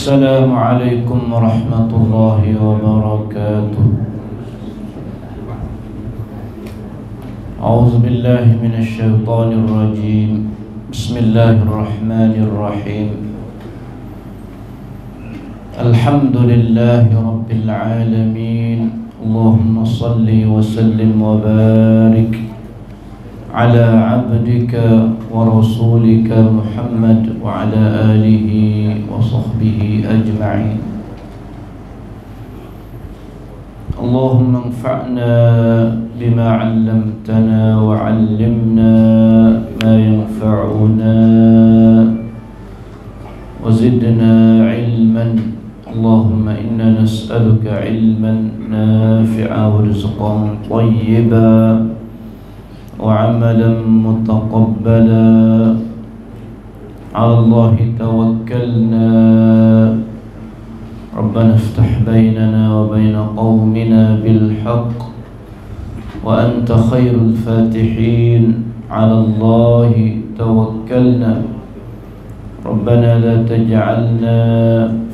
Assalamualaikum warahmatullahi wabarakatuh. A'udzu billahi minasy syaithanir rajim. Bismillahirrahmanirrahim. Alhamdulillahi rabbil alamin. Allahumma shalli wa sallim wa barik ala abdika wa rasulika Muhammad wa ala alihi wa sahbihi ajma'in. Allahumma anfa'na bima 'allamtana wa 'allimna ma yanfa'una wa zidna 'ilman. Allahumma inna nas'aluka 'ilman nafi'a wa rizqan thayyiban وعملا متقبلا. على الله توكلنا. ربنا افتح بيننا وبين قومنا بالحق وأنت خير الفاتحين. على الله توكلنا. ربنا لا تجعلنا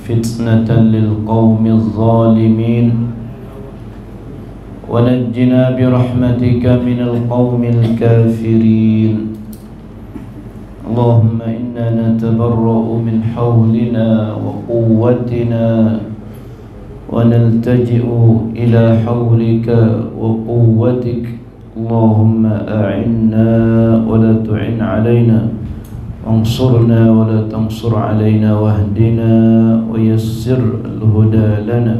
فتنة للقوم الظالمين ونجنا برحمتك من القوم الكافرين. اللهم إنا نتبرأ من حولنا وقوتنا ونلتجئ إلى حولك وقوتك. اللهم أعنا ولا تعن علينا، وانصرنا ولا تنصر علينا، واهدنا ويسر الهدى لنا.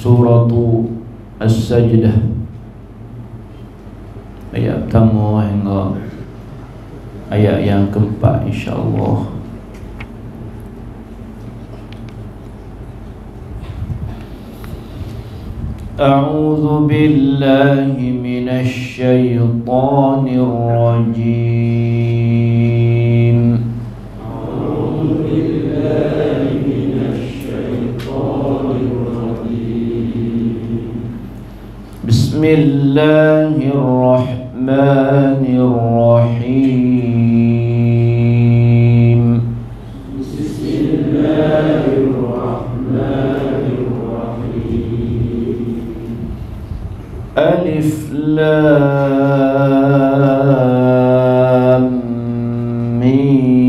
Surah As-Sajdah ayat pertama hingga ayat yang keempat, insya-Allah. A'udzu billahi minasy syaithanir rajim. A'udzu billahi minasy syaithanir rajim. Bismillahirrahmanirrahim. Bismillahirrahmanirrahim. Alif Lam Mim.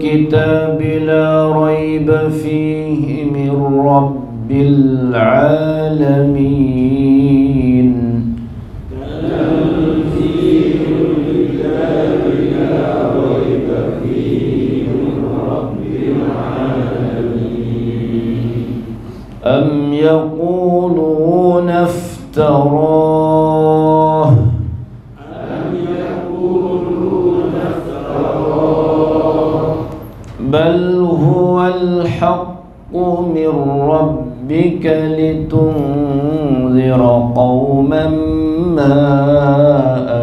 كتاب لا ريب فيه من رب العالمين. تنزيل الكتاب لا ريب فيه من رب العالمين. أم يقولون افتراه بل هو الحق من ربك لتنذر قوما ما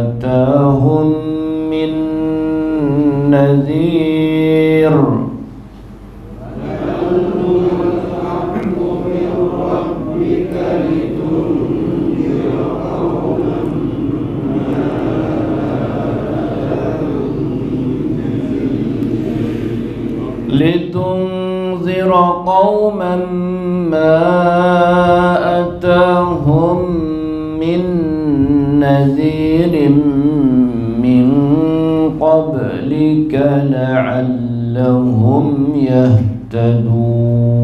أتاهم من نذير. بل هو الحق من ربك لتنذر قوما ما أتاهم من نذير. لتنذر قوما ما أتاهم من نذير من قبلك لعلهم يهتدون.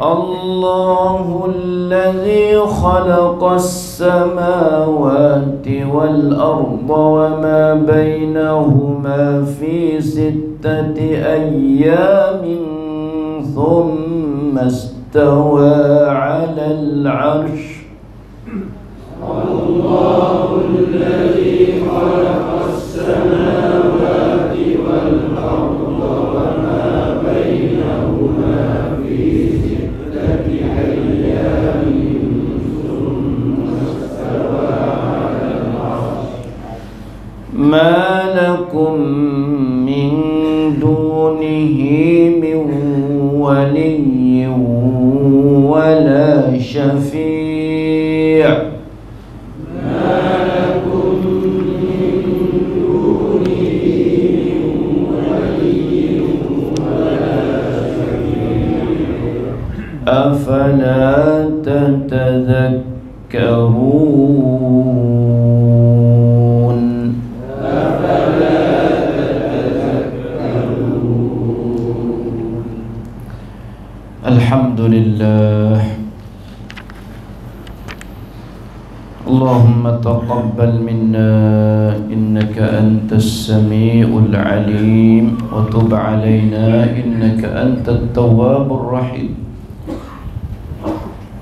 الله الذي خلق السماوات والأرض وما بينهما في 6 أيام ثم استوى على العرش.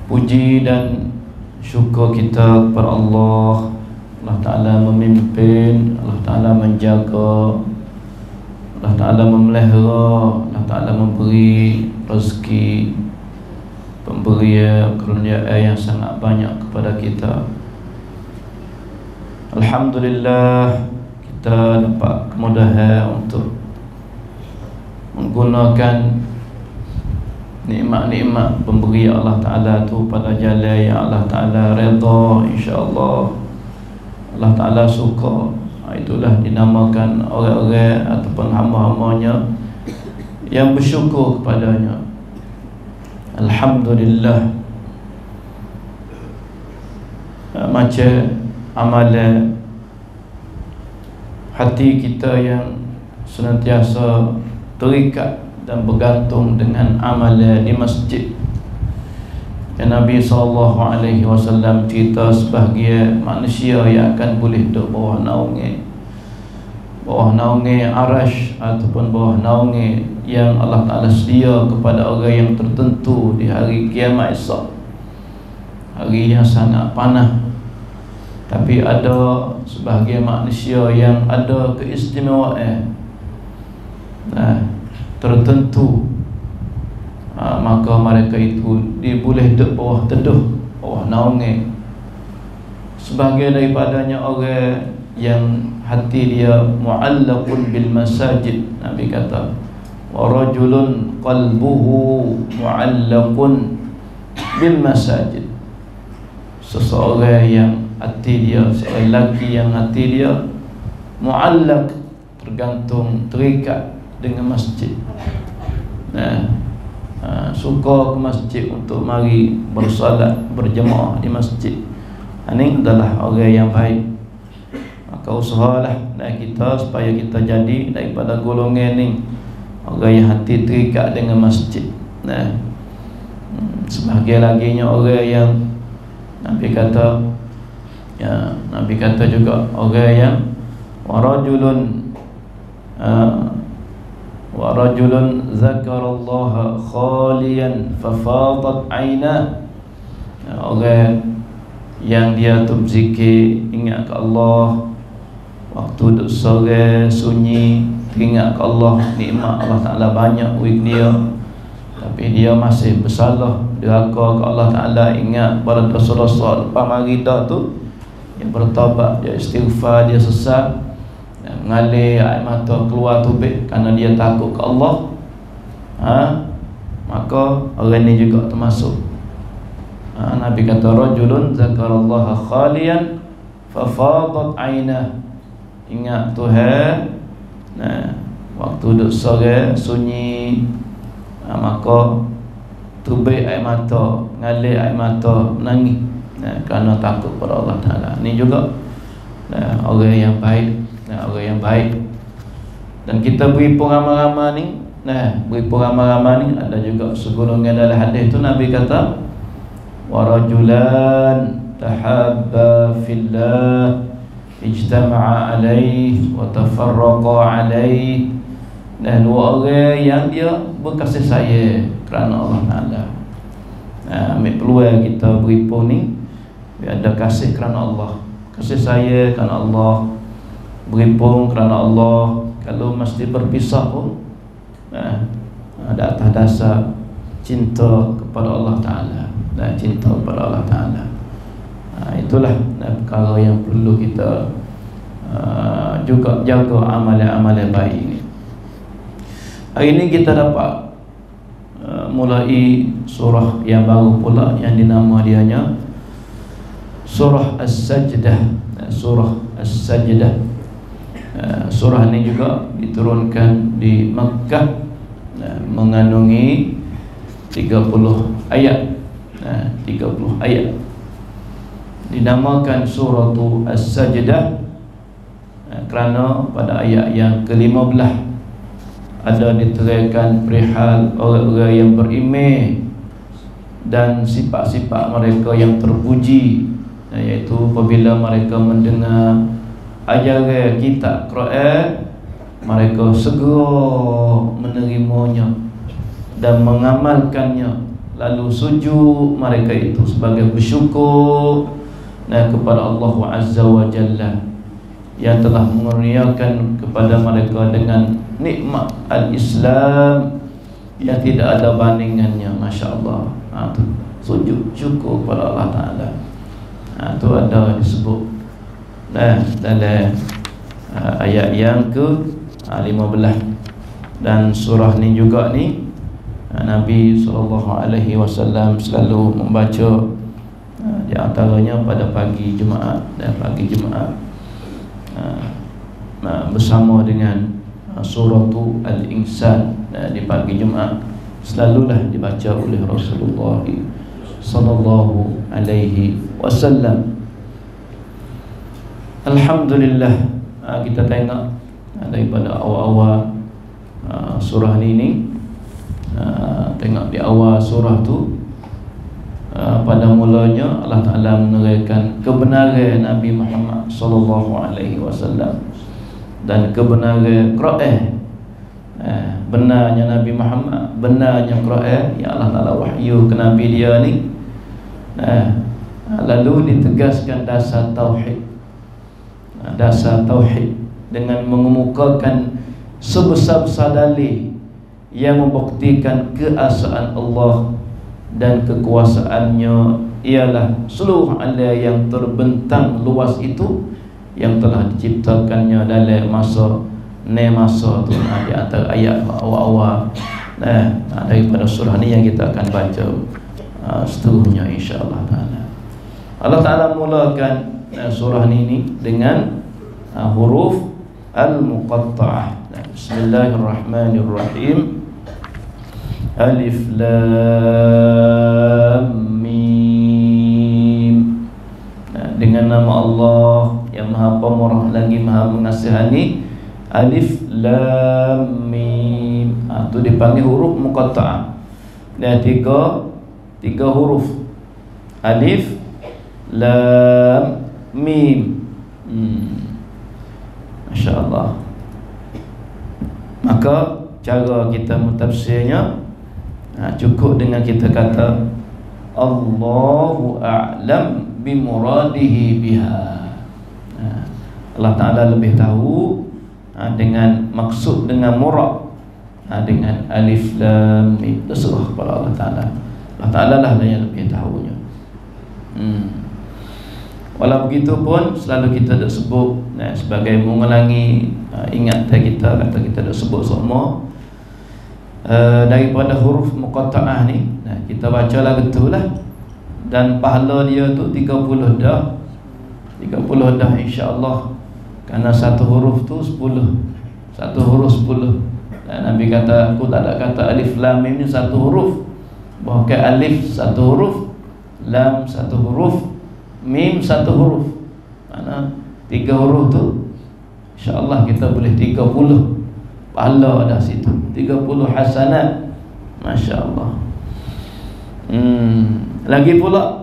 Puji dan syukur kita kepada Allah. Allah Ta'ala memimpin, Allah Ta'ala menjaga, Allah Ta'ala memelihara, Allah Ta'ala memberi rezeki, pemberian kurnia yang sangat banyak kepada kita. Alhamdulillah, kita dapat kemudahan untuk menggunakan nikmat-nikmat pemberi Allah Ta'ala tu pada jalan yang Allah Ta'ala redha, insya-Allah Allah Ta'ala suka. Itulah dinamakan orang-orang ataupun hamba-hambanya yang bersyukur kepadanya. Alhamdulillah. Macam amalan hati kita yang senantiasa terikat dan bergantung dengan amalan di masjid. Dan Nabi SAW cerita sebahagian manusia yang akan boleh duduk bawah naungi arash ataupun bawah naungi yang Allah Ta'ala sedia kepada orang yang tertentu di hari kiamat esok, hari yang sangat panah. Tapi ada sebahagian manusia yang ada keistimewaan tertentu, maka mereka itu dia boleh duduk bawah teduh, bawah naungi. Sebahagian daripadanya orang yang hati dia mu'allaqun bil masajid. Nabi kata wa rajulun qalbuhu mu'allaqun bil masajid. Seseorang yang hati dia, seorang lelaki yang hati dia mu'allaq, tergantung, terikat dengan masjid. Suka ke masjid untuk mari bersolat berjemaah di masjid. Ini adalah orang yang baik. Maka usahalah kita supaya kita jadi daripada golongan ni, orang yang hati terikat dengan masjid. Sebahagian laginya orang yang Nabi kata, ya, Nabi kata juga orang yang warajulun wa rajulun zakarallaha khalian fafadat aina. Orang yang dia tu berzikir, ingat ke Allah waktu duduk sore sunyi, teringat ke Allah, nikmat Allah Ta'ala banyak wik dia, tapi dia masih bersalah, deraka ke Allah Ta'ala, ingat pada dosa-dosa lepas mari dah tu yang bertaubat, dia istighfar, dia sesat, mengalir air mata keluar tubik kerana dia takut ke Allah, maka orang ni juga termasuk. Nabi kata rajulun zakarallaha khalian fafadat ainah. Ingat Tuhan waktu duduk sore sunyi, maka tubik air mata, mengalir air mata, menangis kerana takut kepada Allah Ta'ala. Ni juga orang yang baik. Orang yang baik. Dan kita beri pengamal-amal ni, beri pengamal-amal ni ada juga segolongan dalam hadis tu. Nabi kata wa rajulan tahabba fillah ijtama'a alaihi wa tafarraqa alaihi. Dan dua orang yang dia berkasih sayang kerana Allah Ta'ala. Ambil peluang kita beri pun ni, ada kasih kerana Allah, kasih saya kerana Allah, berhimpun kerana Allah. Kalau mesti berpisah pun ada atas dasar cinta kepada Allah Ta'ala, dan cinta kepada Allah Ta'ala. Itulah perkara yang perlu kita juga jaga amalan-amalan baik ini. Hari ini kita dapat mulai surah yang baru pula yang dinama dianya Surah As-Sajdah. Surah As-Sajdah, surah ini juga diturunkan di Makkah, mengandungi 30 ayat. 30 ayat dinamakan Surah As-Sajdah kerana pada ayat yang ke-15 ada diterangkan perihal orang-orang yang berimeh dan sifat-sifat mereka yang terpuji, iaitu apabila mereka mendengar ajaran kitab Quran, mereka segera menerimanya dan mengamalkannya, lalu sujud mereka itu sebagai bersyukur kepada Allah Azza wa Jalla yang telah mengurniakan kepada mereka dengan nikmat al-Islam yang tidak ada bandingannya. Masya Allah, sujud syukur kepada Allah Ta'ala. Itu ada disebut dalam ayat yang ke-15. Dan surah ni juga ni Nabi SAW selalu membaca, di antaranya pada pagi Jumaat dan pagi Jumaat bersama dengan Suratu Al-Insan di pagi Jumaat selalulah dibaca oleh Rasulullah sallallahu alaihi wasallam. Alhamdulillah, kita tengok daripada awal-awal surah ini, tengok di awal surah tu pada mulanya Allah Ta'ala menerangkan kebenaran Nabi Muhammad sallallahu alaihi wasallam dan kebenaran Quran, benarnya Nabi Muhammad, benarnya Quran yang Allah Ta'ala wahyu ke Nabi dia ni. Lalu ditegaskan dasar tauhid, dasar tauhid dengan mengemukakan sebesar-besar dalil yang membuktikan keesaan Allah dan kekuasaannya ialah seluruh ada yang terbentang luas itu yang telah diciptakannya dalam masa masa tu. Di antara ayat awal-awal daripada surah ni yang kita akan baca seterusnya insya-Allah Ta'ala. Allah Ta'ala mulakan surah ni dengan huruf al-muqatta'ah. Bismillahirrahmanirrahim. Alif Lam Mim. Dengan nama Allah yang Maha Pemurah lagi Maha Mengasihani. Alif Lam Mim. Itu dipanggil huruf muqatta'ah. Ada tiga huruf. Alif Lam Mim. Masya-Allah. Maka cara kita mentafsirnya cukup dengan kita kata Allahu a'lam bimuradihi biha. Allah Ta'ala lebih tahu dengan maksud, dengan murad, dengan alif lam mim. Terserah kepada Allah Ta'ala. Allah Ta'ala lah yang lebih tahunya. Walau begitu pun selalu kita dah sebut sebagai mengulangi ingatan kita, kata kita dah sebut semua. Daripada huruf muqatta'ah ni kita bacalah betul lah, dan pahala dia tu 30 dah, 30 dah insya-Allah, kerana satu huruf tu 10, satu huruf 10. Dan Nabi kata, aku tak ada kata alif lam mim ni satu huruf, bahkan alif satu huruf, lam satu huruf, mim satu huruf, makna tiga huruf tu insya-Allah kita boleh 30 pahala dah situ, 30 hasanat. Masya Allah. Lagi pula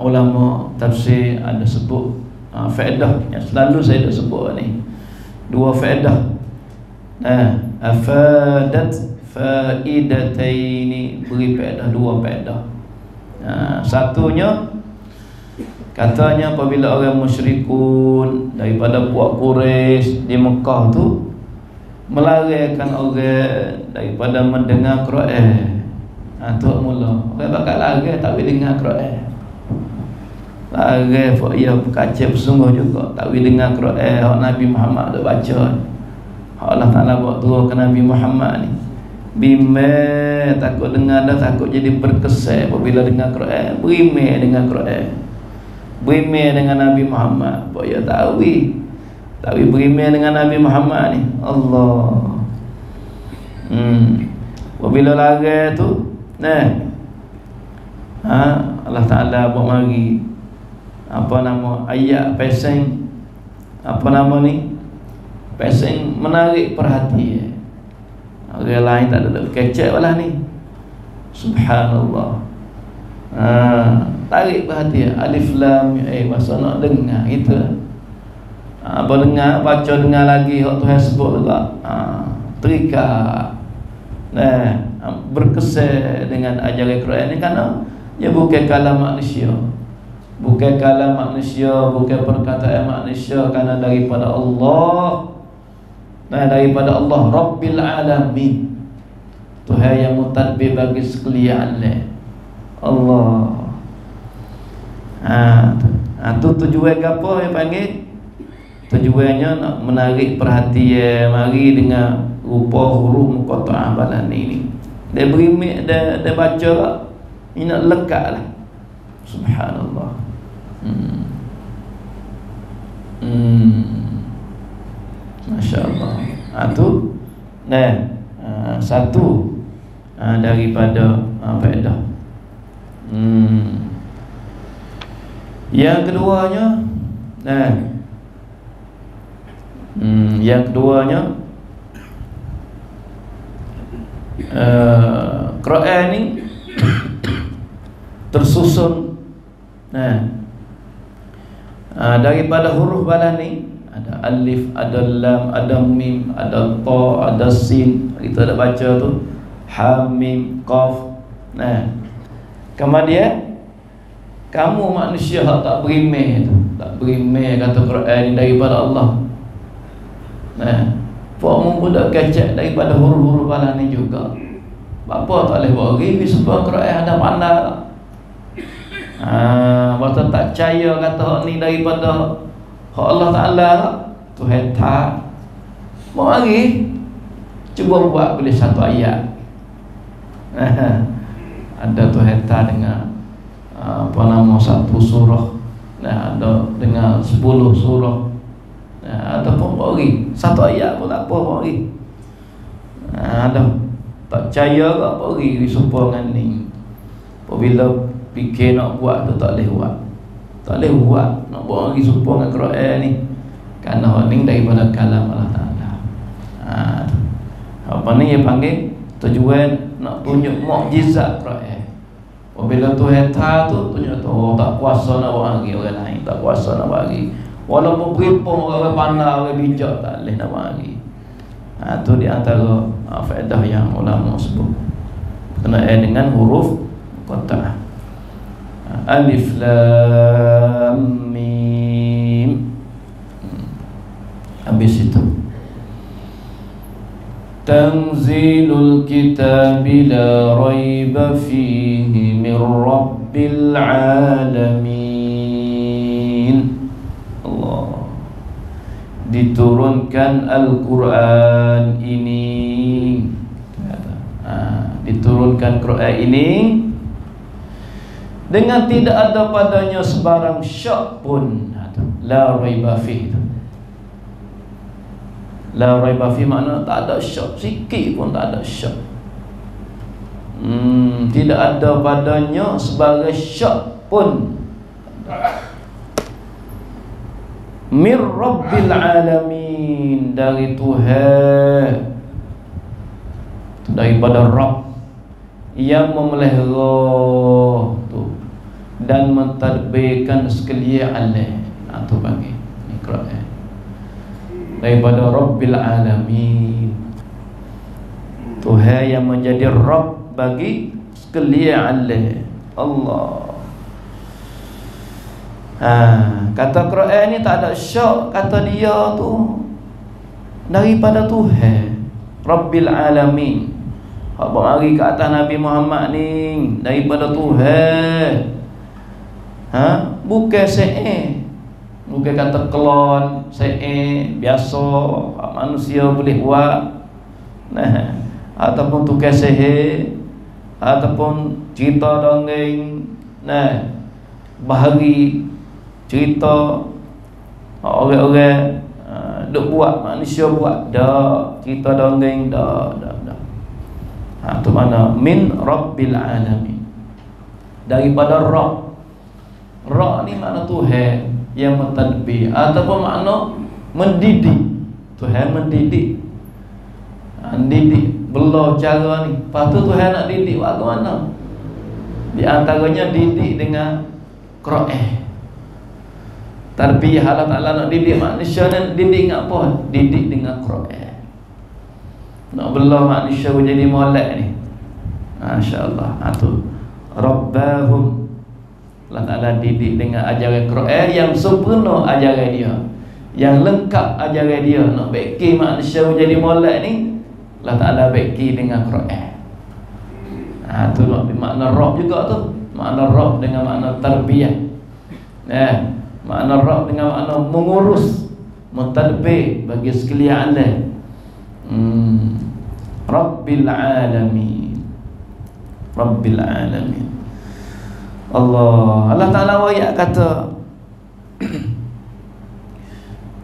ulama tafsir ada sebut faedah yang selalu saya dah sebut ni. Dua faedah. Afadat faidataini, beri faedah, dua faedah. Satunya Katanya apabila orang musyrikun daripada puak Quraisy di Mekah tu melarikan orang daripada mendengar Quran. Tu mula orang bakal lari tak boleh dengar Quran. Lari buat ia berkaca bersungguh juga tak boleh dengar Quran hak Nabi Muhammad dak baca. Hak Allah Taala buat turun ke Nabi Muhammad ni. Bime takut dengar dah takut jadi berkesan apabila dengar Quran. Berime dengar Quran. Berimeh dengan Nabi Muhammad. Buat dia ta'wi. Ta'wi berimeh dengan Nabi Muhammad ni. Allah. Bila larai tu Allah Ta'ala buat mari apa nama ayat pesen apa nama ni pesen menarik perhatian orang lain tak ada kecek malah ni. Subhanallah. Tarik perhatian alif lam masa nak dengar itu apa dengar baca dengar lagi hak Tuhan sebut juga terikat berkesan dengan ajaran Quran ni kerana dia bukan kalam manusia bukan perkataan manusia kerana daripada Allah daripada Allah Rabbil Alamin Tuhan yang mutadbir bagi sekalian Allah. Itu tujuan apa yang panggil? Tujuannya nak menarik perhatian mari dengan rupa huruf muqatta'ah balan ini. Dia berimik dia baca ini nak lekatlah. Subhanallah. Masya-Allah. Itu satu daripada faedah. Yang keduanya Quran ni tersusun daripada huruf bala ni ada alif, ada lam, ada mim, ada ta, ada sin. Kita dah baca tu ha, mim, qaf. Kemudian kamu manusia tak berimeh tu. Tak berimeh kata Quran ni daripada Allah. Fakmu pun tak kecek daripada huruf-huruf Allah ni juga. Bapa tak boleh buat review sebab Quran ada pandai tak? Pasal tak percaya kata hak ni daripada hak Allah Ta'ala tu tak. Mari cuba buat boleh satu ayat. Ada tu heta dengan apa nama satu surah ada dengan 10 surah ataupun bagi satu ayat pun tak apa bagi ada tak percaya ke bagi disumpangan ni apabila fikir nak buat tu tak boleh buat nak buat bagi sumpangan Quran ni kerana hak ni daripada kalam Allah Taala. Apa ni yang panggil tujuan nak tunjuk mukjizat Quran. Apabila tu heta tu tunjuk tu tak kuasa nak bagi orang lain, tak kuasa nak bagi. Walaupun beripun orang pandai, orang bijak tak boleh nak bagi. Tu di antara faedah yang ulama sebut. Berkenaan dengan huruf muqatta'ah. Alif lam mim. Habis itu. Tanzilul kitabi la raiba fihi min rabbil alamin. Allah. Diturunkan Al-Quran ini. Diturunkan Quran ini dengan tidak ada padanya sebarang syak pun. La raiba fihi. La raiba fi makna tak ada syak, sikit pun tak ada syak. Tidak ada padanya sebagai syak pun. Mir Rabbil Alamin dari Tuhan. Daripada Rabb yang memelihara tu dan mentadbirkan sekalian Allah. Atau panggil ni Quran. Daripada Rabbil Alamin Tuhan yang menjadi Rabb bagi sekalian Allah. Kata Quran ni tak ada syak kata dia tu daripada Tuhan Rabbil Alamin. Hak bermari ke atas Nabi Muhammad ni daripada Tuhan. Bukan se'e, bukan kata kelon, se'e biasa hak manusia boleh buat. Nah, ataupun tukar se'e, ataupun cerita dongeng. Nah, bahari cerita orang-orang duk buat, manusia buat dah, cerita dongeng dah. Ha, tu mana min Rabbil Alamin, daripada Rabb ni makna Tuhan yang mentadbir ataupun makna mendidik. Tuhan mendidik, mendidik belah cara ni. Lepas tu Tuhan nak didik buat ke mana? Di antaranya didik dengan Qur'an. Tarbiyah Allah Ta'ala nak didik manusia ni, didik dengan apa? Didik dengan Quran. Nak belah manusia jadi molek ni, Masya Allah. Itu Rabbahum, Allah Ta'ala didik dengan ajaran Quran yang sempurna ajaran dia, yang lengkap ajaran dia. Nak beki manusia jadi molek ni, Allah Ta'ala beki dengan Quran. Itu makna Rabb juga tu. Makna Rabb dengan makna tarbiyah. Makna Rabb dengan makna mengurus, mentadbir bagi sekalian Allah. Rabbil Alamin, Rabbil Alamin. Allah Ta'ala ayat kata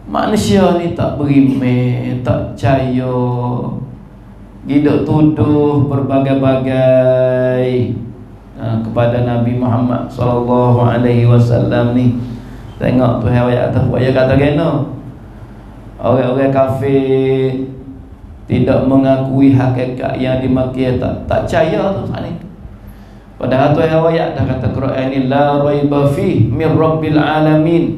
manusia ni tak berimeh, tak percaya, gidok tuduh berbagai-bagai kepada Nabi Muhammad sallallahu alaihi wasallam ni. Tengok tu ayat atas buat dia kata kena orang-orang kafir tidak mengakui hakikat yang dimaki, tak percaya tu saat ni. Padahal tu ayat dah kata Quran ni la raiba fi min Rabbil Alamin.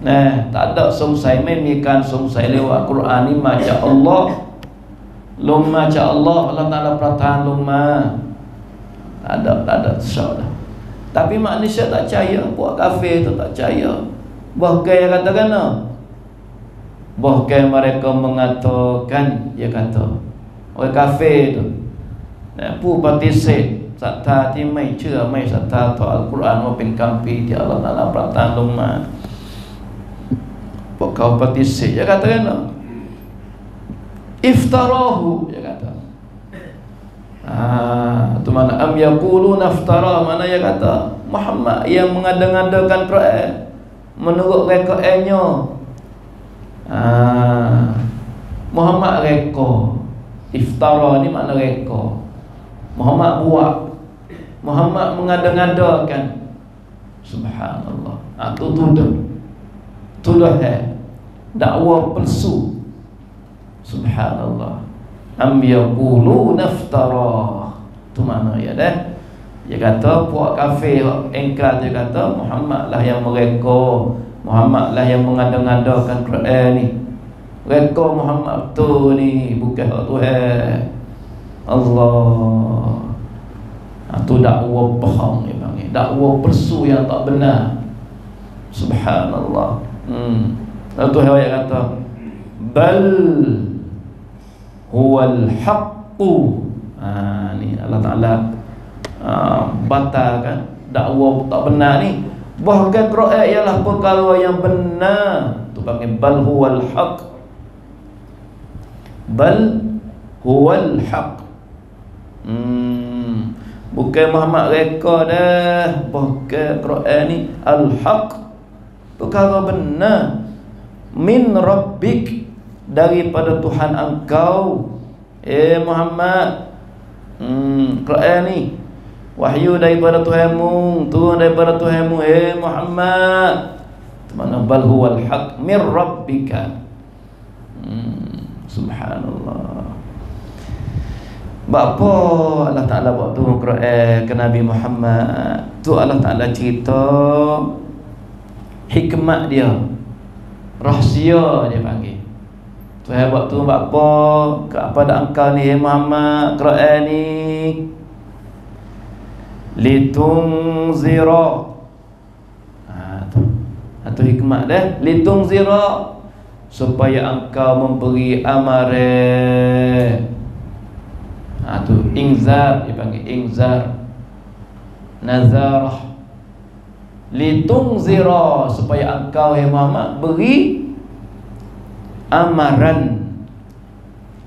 Nah, tak ada sumsai memikan sumsai lewat Quran ni macam Allah. Lumma macam Allah, Allah Taala pertahan lumma. Tak ada insya-Allah. Tapi manusia tak percaya, buat kafir tu tak percaya. Bahkan yang kata kena, bahkan mereka mengatakan, dia kata orang kafir tu pu patisik satta ti mai chua mai satta to al-Quran wa pen kampi ti Allah Taala peratan lumah. Pakau patisik dia kata kena. Iftarahu dia kata. Itu mana am yaquluna iftara, mana yang kata Muhammad yang mengada-ngadakan Quran menurut rekodnya. Muhammad reka. Iftara ni makna reka. Muhammad buat, Muhammad mengada-ngadakan. Subhanallah. Itu tuduh dakwah palsu. Subhanallah. Am yaqulu naftara, tu mana ya dah. Dia kata puak kafir engkar, dia kata Muhammad lah yang mereka, Muhammad lah yang mengada-ngadakan Quran ni. Reka Muhammad tu ni bukan hak Tuhan Allah. Itu dakwah bohong dia panggil, dakwah palsu yang tak benar. Subhanallah. Lalu Tuhan ayat kata bal huwal haqqu. Ni Allah Ta'ala batalkan dakwah tak benar ni. Bahkan Quran ialah perkara yang benar. Tu panggil bal huwal haqq. Bal huwal haqq. Bukan Muhammad reka dah, bahkan Quran ni al-haqq, perkara benar. Min rabbik, daripada Tuhan engkau, Muhammad. Quran ni wahyu daripada Tuhanmu, turun daripada Tuhanmu, Muhammad. Mana bal huwal haq min rabbika. Subhanallah. Bapa Allah Ta'ala buat turun Quran ke Nabi Muhammad tu, Allah Ta'ala cerita hikmat dia, rahsia dia panggil. Tuhan buat turun apa kepada engkau ni Muhammad Quran ni, litunzira atau hikmah dah litungzira, supaya engkau memberi amare. Ha tu ingzar dipanggil ingzar. Nazarah litungzira, supaya engkau hai Muhammad beri amaran.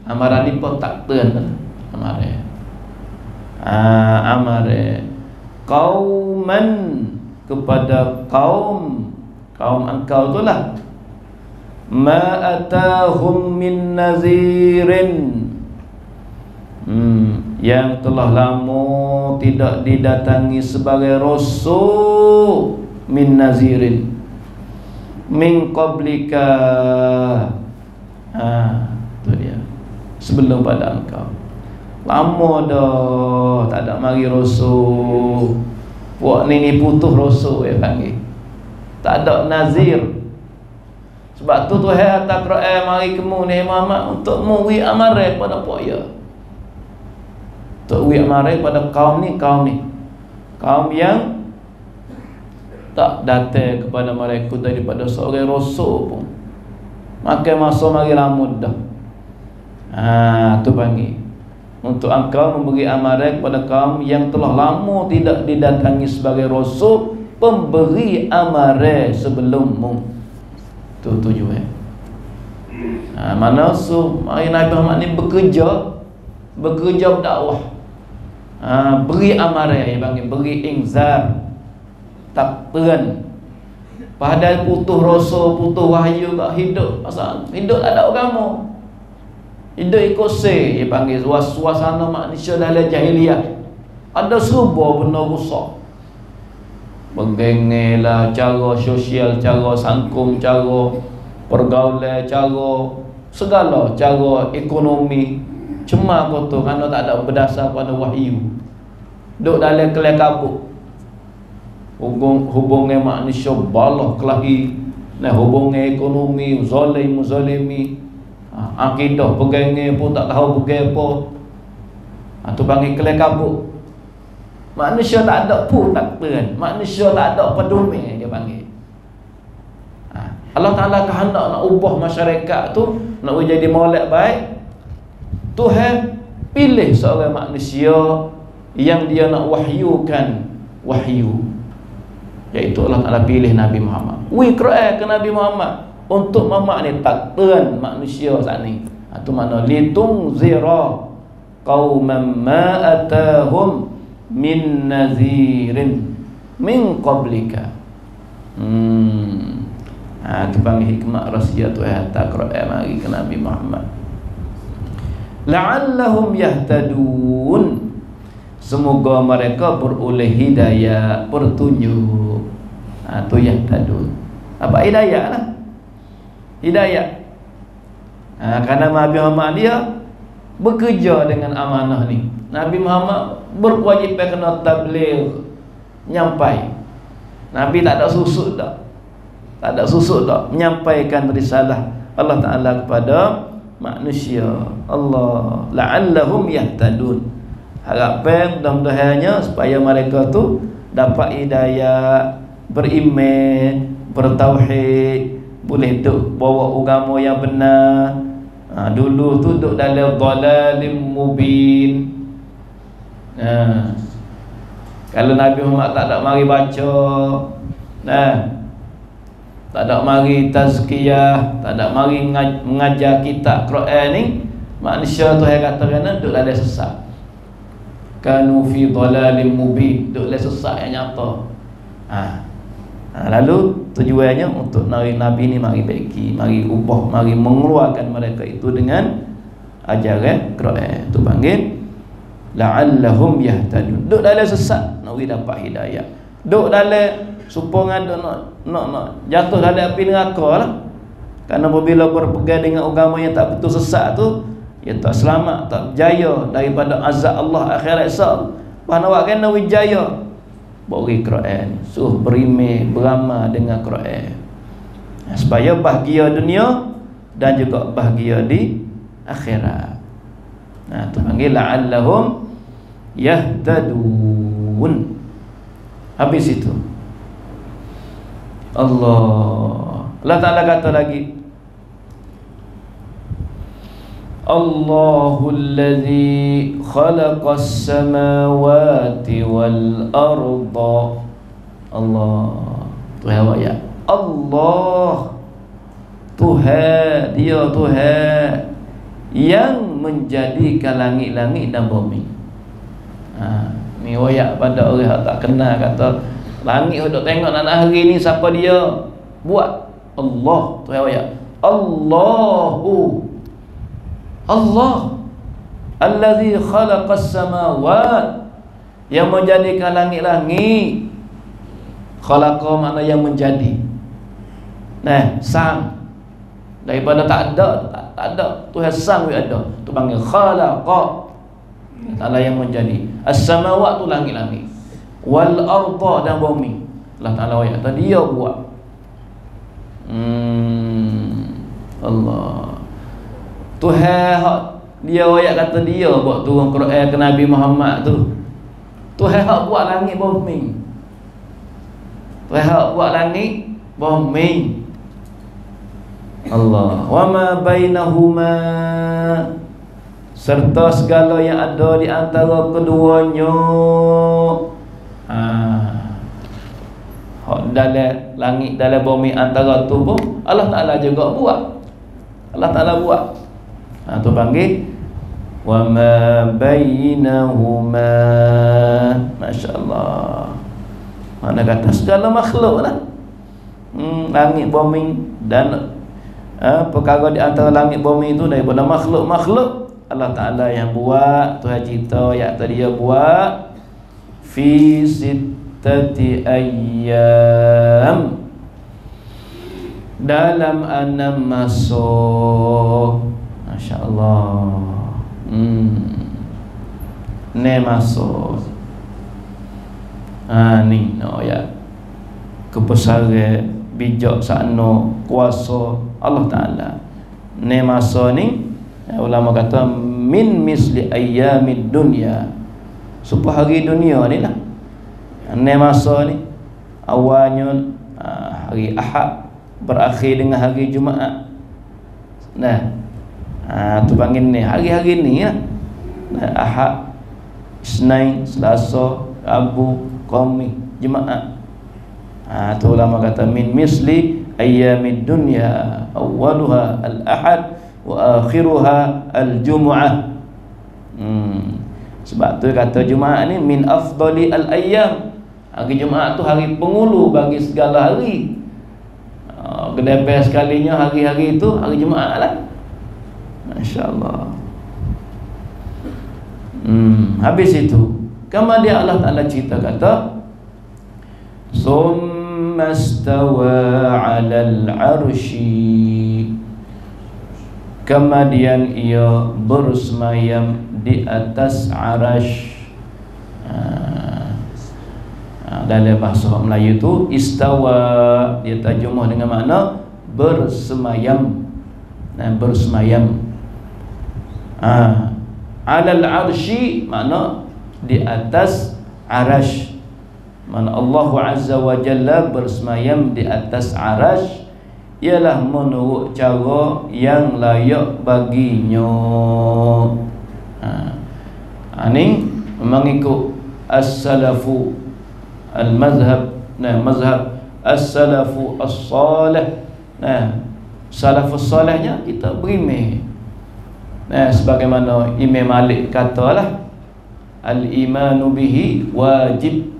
Amaran ni pun tak ten amare. Amare qauman, kepada kaum, kaum engkau itulah, ma'atahum min nazirin, yang telah lama tidak didatangi sebagai rasul, min nazirin min qablika, tu dia, sebelum pada engkau lama dah tak ada mari rasul. Wah ni putus rasul dia panggil. Tak ada nazir. Sebab tu Tuhan atas Quran, mari kamu ni Muhammad untuk muwi amarai pada apa ya. Untuk muwi amarai pada kaum ni, kaum ni. Kaum yang tak datang kepada mereka daripada seorang rasul pun. Maka masa mari lama dah. Tu panggil untuk engkau memberi amaran kepada kaum yang telah lama tidak didatangi sebagai rasul, pemberi amaran sebelummu. Tu tujuan. Mana so mari Nabi Muhammad ni bekerja dakwah. Beri amaran, yang panggil beri ingzar, takperan. Padahal putus rasul, putus wahyu kat hidup. Pasal hidup tak ada agama. Hidup ikose, dia panggil suasana manusia dalam jahiliah. Ada serba benda rusak. Bengengelah cara sosial, cara sangkum, cara pergaulan, cara segala, cara ekonomi. Cemar kotor kerana tak ada berdasar pada wahyu. Duduk dalam kelai kabut. Hubungan manusia balah kelahi. Nah, hubungan ekonomi, zalim muzalimi. Akidah pegangan pun tak tahu pegang apa. Tu panggil kelai kabut. Manusia tak ada pun tak peran. Manusia tak ada peduli dia panggil. Allah Ta'ala kehendak nak ubah masyarakat tu, nak jadi molek baik. Tuhan pilih seorang manusia yang dia nak wahyukan wahyu, iaitu Allah Ta'ala pilih Nabi Muhammad. Wi Quran ke Nabi Muhammad untuk mamak ni takteran manusia saat ni. Itu makna litungzira qauman ma'atahum min nazirin min qablika. Itu panggil hikmah rahsia Tuhan atas Quran mari ke Nabi Muhammad. La'allahum yahtadun, semoga mereka beroleh hidayah, petunjuk. Itu yahtadun. Apa hidayah lah? Hidayah. Kerana Nabi Muhammad dia bekerja dengan amanah ni. Nabi Muhammad berkewajipan kena tabligh, nyampai. Nabi tak ada susut dah. Tak ada susut dah menyampaikan risalah Allah Ta'ala kepada manusia. Allah la'allahum yahtadun. Harapan mudah-mudahannya supaya mereka tu dapat hidayah, beriman, bertauhid, boleh duk bawa agama yang benar. Dulu tu duk dalam dhalalim mubin. Kalau Nabi Muhammad tak ada mari baca, tak ada mari tazkiyah, tak ada mari mengajar kitab Quran ni, manusia tu yang kata kena duk dalam sesat. Kanu fi dhalalim mubin, duk dalam sesat yang nyata. Lalu tujuannya untuk Nabi ni mari baiki, mari ubah, mari mengeluarkan mereka itu dengan ajaran Quran. Tu panggil la'allahum yahtadun. Duk dalam sesat nak dapat hidayah. Duk dalam supongan nak jatuh dalam api neraka lah. Karena apabila berpegang dengan agama yang tak betul sesat tu, ia tak selamat, tak berjaya daripada azab Allah akhirat esok. Pahana awak kena wijaya bagi Quran, suruh berimeh beramal dengan Quran supaya bahagia dunia dan juga bahagia di akhirat. Tu panggil la'allahum yahtadun. Habis itu Allah. Allah Ta'ala kata lagi, Allahullazi khalaqas samawati wal arda. Allah Tuhan ya. Allah Tuhan, Dia Tuhan yang menjadikan langit-langit dan bumi. Ha, ni wayak pada orang yang tak kenal kata langit duk tengok nak hari ni siapa dia buat. Allah Tuhan wayak. Allahu Allah allazi khalaqas samawat, yang menjadikan langit-langit. Khalaqa makna yang menjadi. Nah, sang daripada tak ada, tak ada Tuhan sang we ada. Tu panggil khalaqa. Allah yang menjadi. As-samawat tu langit-langit. Wal arda dan bumi. Allah Taala ya, tadi dia buat. Allah Tuhan hak dia ayat kata dia buat turun Quran ke Nabi Muhammad tu. Tuhan hak buat langit bumi. Tuhan hak buat langit bumi. Allah wa ma bainahuma, serta segala yang ada di antara keduanya. Ha. Hak dalam langit dalam bumi antara tu pun Allah Taala juga buat. Allah Taala buat. Atau panggil wa ma bainahuma. Masya-Allah. Mana kata segala makhluklah. Langit bumi dan perkara di antara langit bumi itu daripada makhluk-makhluk Allah Taala yang buat, Tuhan cipta, yang tadi dia buat fi sittati ayyam. Dalam 6 masa. Masya Allah. Ne masuk. Ha ni no ya. Kebesaran bijaksana kuasa Allah Taala. Ne masuk ni ulama kata min misli ayyamid dunya. Supaya hari dunia ni lah. Ne masuk ni awalnya hari Ahad berakhir dengan hari Jumaat. Nah, tu panggil ni hari-hari ni ya. Ahad, Isnin, Selasa, Rabu, Khamis, Jumaat. Tu ulama kata min misli ayyamid dunya awwaluha al-ahad wa akhiruha al-jumu'ah. Sebab tu kata Jumaat ni min afdali al-ayyam. Hari Jumaat tu hari pengulu bagi segala hari. Kedebes sekalinya hari-hari itu hari Jumaat lah. InsyaAllah. Habis itu kama dia Allah Ta'ala cerita kata summa stawa 'alal 'arsy, kemudian ia bersemayam di atas arasy. Dalam bahasa Melayu tu istawa dia terjemah dengan makna bersemayam. Dan bersemayam 'alal 'arsy makna di atas arasy. Makna Allah Azza wa Jalla bersemayam di atas arasy ialah menurut cara yang layak baginya. Ini mengikut as-salafu al-mazhab, mazhab as-salafu as-salih. Salafus salihnya kita berimeh. Sebagaimana Imam Malik katalah al-imanu bihi wajib.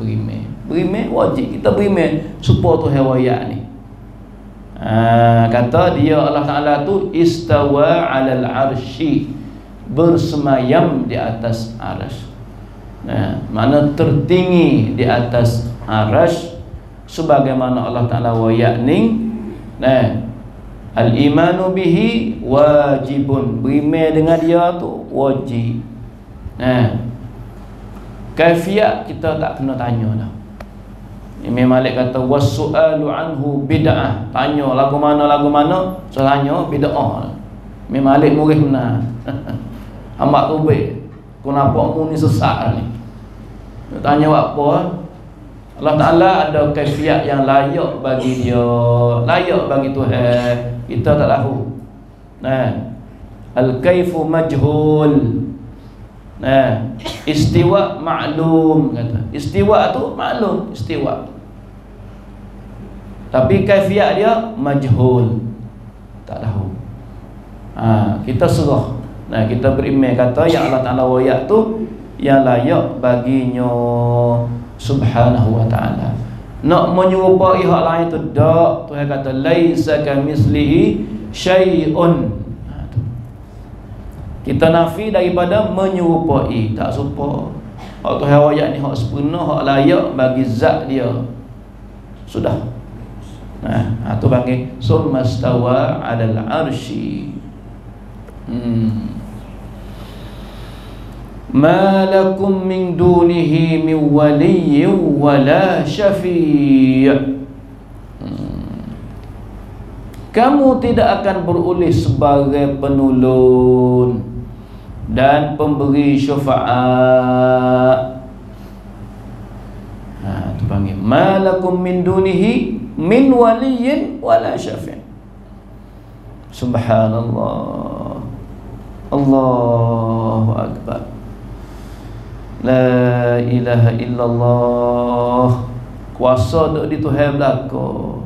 Berimeh wajib kita berimeh supaya Tuhan wayak ni. Kata dia Allah Ta'ala tu istawa 'alal 'arsy, bersemayam di atas arasy. Makna tertinggi di atas arasy sebagaimana Allah Ta'ala wayak ni. Al-imanu bihi wajibun, beriman dengan dia tu wajib. Kaifiat kita tak kena tanya dah. Imam Malik kata was-su'alu anhu bid'ah. Tanya lagu mana selanya bid'ah. Imam Malik murid benar. Hamba tu baik. Kenapa mu ni sesat ni? Tanya apa? Allah Ta'ala ada kaifiat yang layak bagi dia, layak bagi Tuhan, kita tak tahu. Nah, al-kaifu majhul. Nah, istiwa maklum kata. Istiwa tu maklum, istiwa. Tapi kaifiat dia majhul. Tak tahu. Ha, kita suruh. Nah, kita berimeh kata yang Allah Ta'ala wayak tu yang layak baginya subhanahu wa ta'ala. Nak menyerupai hak lain tu dak. Tuhan kata laisa kamislihi syai'un. Kita nafi daripada menyerupai, tak serupa. Hak Tuhan wayak ni hak sepenuh, hak layak bagi zat dia. Sudah. Nah, tu panggil summa stawa 'alal 'arsy. Ma lakum min dunihi min waliyyin wala syafi'. Kamu tidak akan beroleh sebagai penolong dan pemberi syafaat. Ha, tu panggil ma lakum min dunihi min waliyyin wala syafi'. Subhanallah. Allahu akbar. La ilaha illallah. Kuasa duk di Tuhan belaka.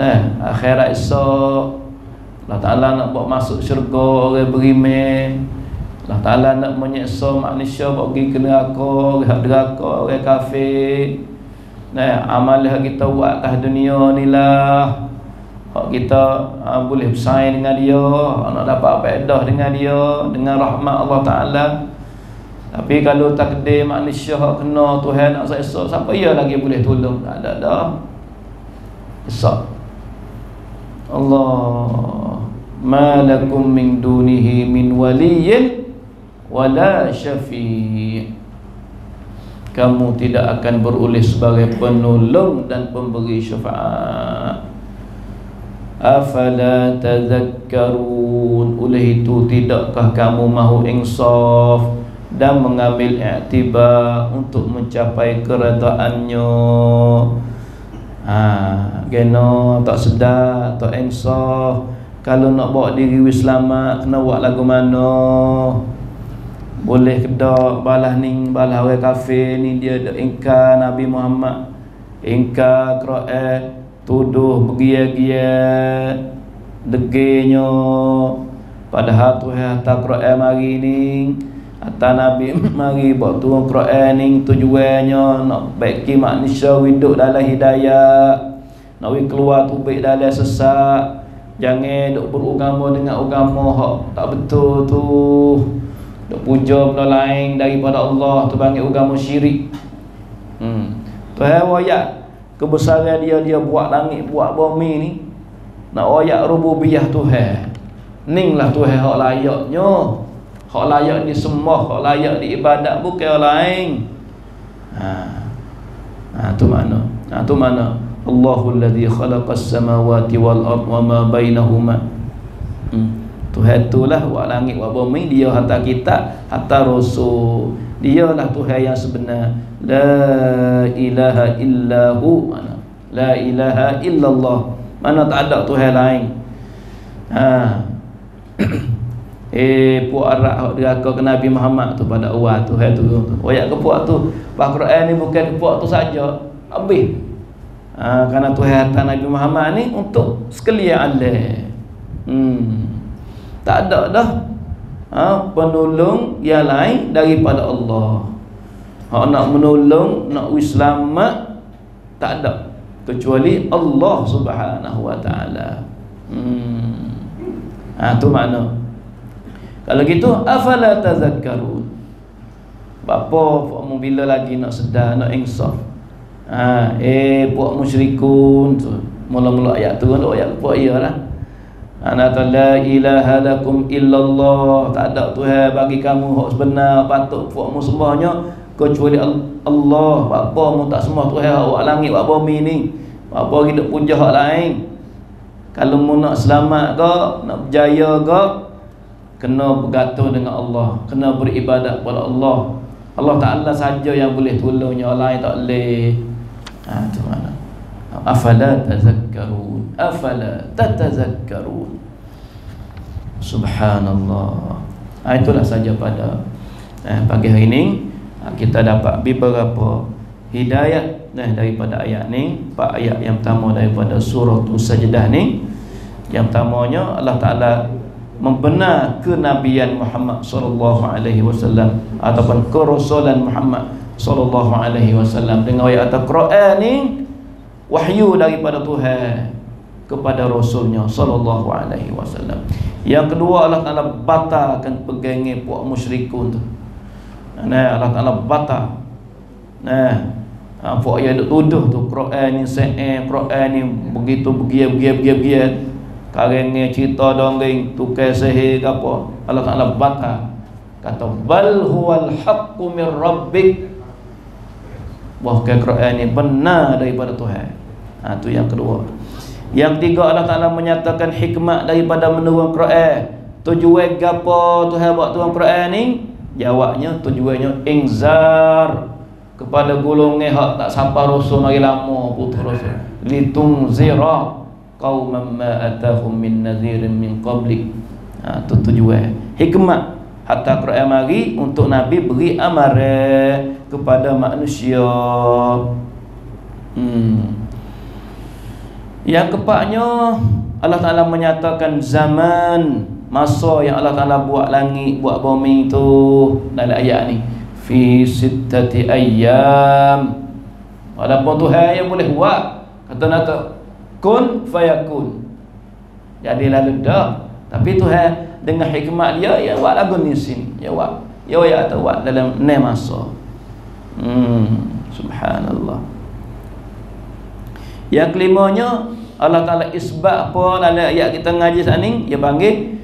Nah, akhirat esok Allah Ta'ala nak buat masuk syurga orang beriman. Allah Ta'ala nak menyiksa manusia buat pergi ke neraka, hak neraka orang kafir. Nah, amal yang kita buat atas dunia ni lah hak kita boleh bersaing dengan dia, nak dapat faedah dengan dia, dengan rahmat Allah Ta'ala. Tapi kalau takdir manusia kena Tuhan nak seksa, siapa ia lagi boleh tolong? Tak ada dah. Seksa. Allah, ma lakum min dunihi min waliyyin wala syafi'. Kamu tidak akan beroleh sebagai penolong dan pemberi syafaat. Afala tazakkarun. Oleh itu tidakkah kamu mahu insaf dan mengambil iktibar untuk mencapai keredaannya? Kena tak sedar, tak insaf. Kalau nak bawa diri selamat, kena buat lagu mana? Boleh kedak balah ni, balah orang kafir ni, dia ingkar Nabi Muhammad, ingkar Quran, tuduh bergiat-giat degenya. Padahal Tuhan hantar Quran hari ni, atas Nabi mari buat turun Quran ni tujuannya nak baiki manusia hidup dalam hidayah, nak keluar tubik dalam sesat. Jangan duk beragama dengan agama hak tak betul tu, duk puja benda lain daripada Allah, tu panggil agama syirik. Tuhan wayak kebesaran dia, dia buat langit buat bumi ni, nak wayak rububiyah Tuhan. Ninglah Tuhan hak layaknya, hak layak disembah, hak layak diibadat, bukan orang lain. Tu makna. Tu makna Allahul ladzi khalaqas samawati wal ardh wa ma bainahuma. Tuhan itulah buat langit buat bumi, dia hantar kita, hantar rasul. Dialah Tuhan yang sebenar. La ilaha illahu. Mana? La ilaha illallah. Mana tak ada Tuhan lain. Puak Arab hak deraka ke Nabi Muhammad tu pada awal tu, hai tu. Wayak ke puak tu, bah Quran ni bukan ke puak tu saja. Habis. Kerana Tuhan hantar Nabi Muhammad ni untuk sekalian Allah. Tak ada dah. Penolong yang lain daripada Allah. Hak nak menolong, nak selamat tak ada kecuali Allah Subhanahu wa taala. Tu makna. Kalau gitu afala tazakkarun. Bapa puakmu bila lagi nak sedar, nak insaf. Puak musyrikun tu. Mula-mula ayat turun ayat puak ialah. Ana la ilaha lakum illallah. Tak ada Tuhan bagi kamu hak sebenar patut puakmu sembahnya kecuali Allah. Bapamu tak sembah Tuhan hak langit hak bumi ni. Bapa kita puja hak lain. Kalau mu nak selamat ke, nak berjaya ke, kena bergantung dengan Allah, kena beribadat kepada Allah. Allah Ta'ala saja yang boleh tolongnya, orang lain tak boleh. Mana? Afala tazakkarun, afala tatazakkarun. Subhanallah. Itulah saja pada pagi hari ini kita dapat beberapa hidayah daripada ayat ni. Pak ayat yang pertama daripada surah Sajdah ni, yang pertamanya Allah Taala membenar kenabian Muhammad sallallahu alaihi wasallam ataupun kerasulan Muhammad sallallahu alaihi wasallam dengan ayat Al-Quran ni, wahyu daripada Tuhan kepada rasulnya sallallahu alaihi wasallam. Yang kedua, Allah Taala batalkan pegangi puak musyrikun tu. Nah, Allah Taala batal. Nah, puak yang tuduh tu Quran ni sa'an, Quran ni begitu begian-begian. Karena cerita dongeng tukar sihir ke apa, Allah Ta'ala batal. Kata bal huwal haqqu min rabbik, wah Quran ni benar daripada Tuhan. Itu yang kedua. Yang ketiga, Allah Ta'ala menyatakan hikmah daripada menurun Quran. Tujuan gapo Tuhan buat turun Quran ni? Jawabnya tujuannya ingzar kepada golongan hak tak sampai rasul mari lama putus rasul. Litungzira qauman ma atahum min nadhirin min qablik. Ha, tu tujuan hikmah hatta Quran mari untuk Nabi beri amaran kepada manusia. Yang keempatnya, Allah Taala menyatakan zaman masa yang Allah Taala buat langit buat bumi tu dalam ayat ni, fi sittati ayyam. Ada pun Tuhan yang boleh buat, kata nak kun fayakun, jadilah ledak. Tapi Tuhan dengan hikmat dia, ya buat lagu ni sini, ya buat, ya atau buat dalam ne masa. Subhanallah. Yang kelimanya, Allah Taala isbat apa dalam ayat kita ngaji saat ni, dia panggil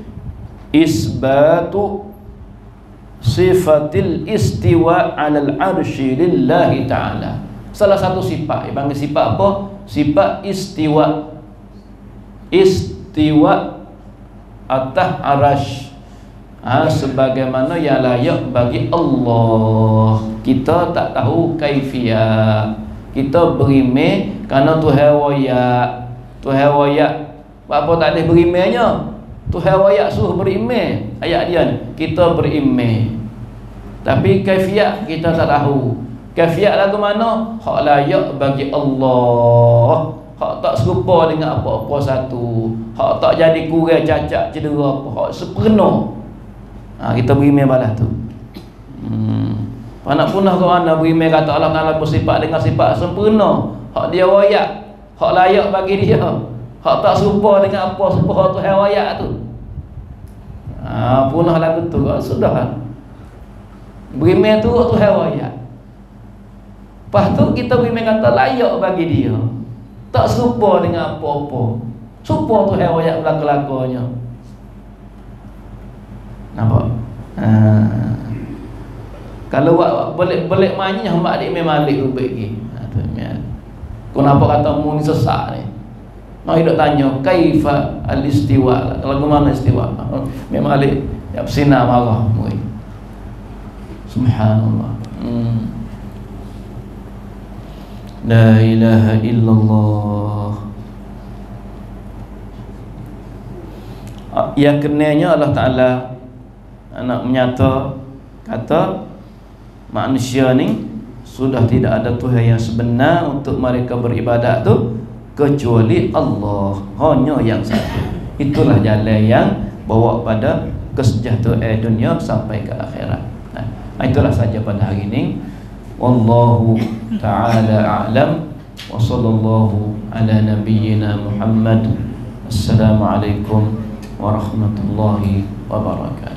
isbatu sifatil istiwa 'alal 'arsy lillahi ta'ala. Salah satu sifat, dia panggil sifat apa? Sifat istiwa. Istiwa atas arasy, sebagaimana yang layak bagi Allah. Kita tak tahu kaifiyah, kita berimeh kerana Tuhan wayak. Tuhan wayak apa tak ada berimehnya? Tuhan wayak suruh berimeh ayat dia ni, kita berimeh tapi kaifiyah kita tak tahu. Kafiat lagu mana? Hak layak bagi Allah, hak tak serupa dengan apa-apa satu, hak tak jadi kurang cacat cedera apa, hak sepenuh. Kita beri mail balas tu. Anak punah korang nak beri mail kata Allah Ta'ala bersifat dengan sifat sempurna, hak dia wayak, hak layak bagi dia, hak tak serupa dengan apa serupa Tuhan wayak tu. Punah lagu tu sudah kan? Beri mail tu Tuhan wayak. Lepas tu kita boleh kata layak bagi dia, tak serupa dengan apa-apa, serupa tu hewayat belakang-belakangnya. Nampak? Kalau belik-belik manyah mak adik memang alik rubik lagi. Kau nampak kata mu ni sesak ni, mari duk tanya kaifa al-istiwa, lagu mana istiwa, memang alik tiap sinar marah murid. Subhanallah. La ilaha illallah. Yang kenanya Allah Ta'ala nak menyata kata manusia ni sudah tidak ada Tuhan yang sebenar untuk mereka beribadat tu kecuali Allah, hanya yang satu. Itulah jalan yang bawa pada kesejahteraan dunia sampai ke akhirat. Itulah saja pada hari ini. Wallahu ta'ala a'lam. Wa sallallahu ala nabiyyina Muhammad. Assalamualaikum warahmatullahi wabarakatuh.